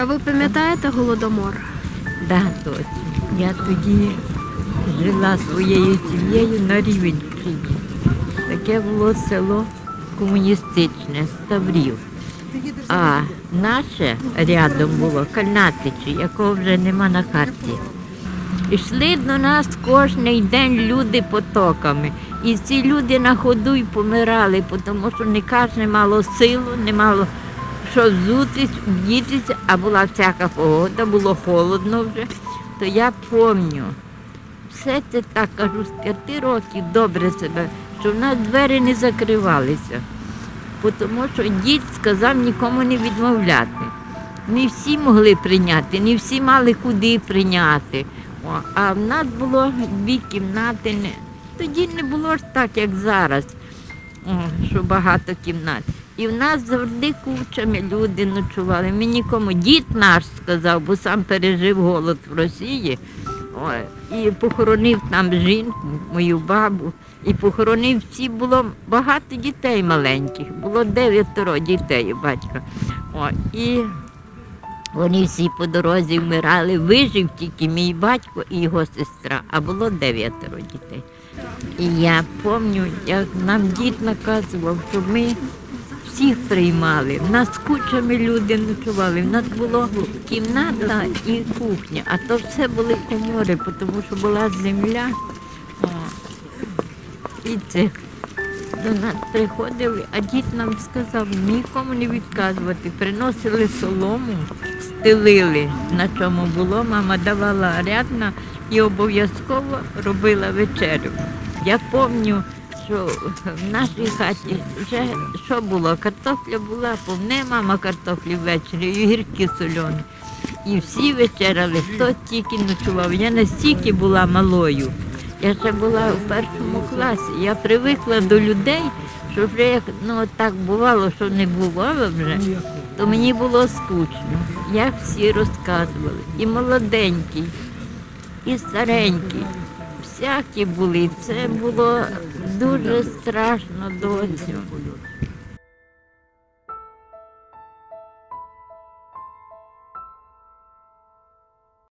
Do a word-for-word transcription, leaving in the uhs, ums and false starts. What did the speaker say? А ви пам'ятаєте Голодомор? Так, да, точно. Я тоді жила своєю сім'єю на Рівенщині. Таке було село комуністичне, Ставрів. А наше рядом було Кальнатичі, якого вже нема на карті. Йшли до нас кожен день люди потоками. І ці люди на ходу й помирали, тому що не кожен мало силу, не мало що взутись, вдітися, а була всяка погода, було холодно вже. То я пам'ятаю, все це так, кажу, з п'яти років добре себе, що в нас двері не закривалися. Тому що дід сказав нікому не відмовляти. Не всі могли прийняти, не всі мали куди прийняти. О, а в нас було дві кімнати. Тоді не було ж так, як зараз, о, що багато кімнат. І в нас завжди кучами люди ночували. Ми нікому, дід наш сказав, бо сам пережив голод в Росії. О, і похоронив там жінку, мою бабу. І похоронив всі, було багато дітей маленьких. Було дев'ятеро дітей у батька. О, і вони всі по дорозі вмирали. Вижив тільки мій батько і його сестра, а було дев'ятеро дітей. І я пам'ятаю, як нам дід наказував, що ми всіх приймали. В нас кучами люди ночували, в нас була кімната і кухня, а то все були комори, тому що була земля. О. І це до нас приходили, а дід нам сказав нікому не відказувати. Приносили солому, стелили, на чому було, мама давала рядна і обов'язково робила вечерю. Я пам'ятаю, що в нашій хаті вже що було, картопля була, повне мама картоплі ввечері, і гірки солені. І всі вечеряли, хто тільки ночував. Я настільки була малою. Я ще була у першому класі, я привикла до людей, що вже як ну, так бувало, що не бувало вже, то мені було скучно, як всі розказували. І молоденький, і старенький, всякі були, це було дуже страшно до цього.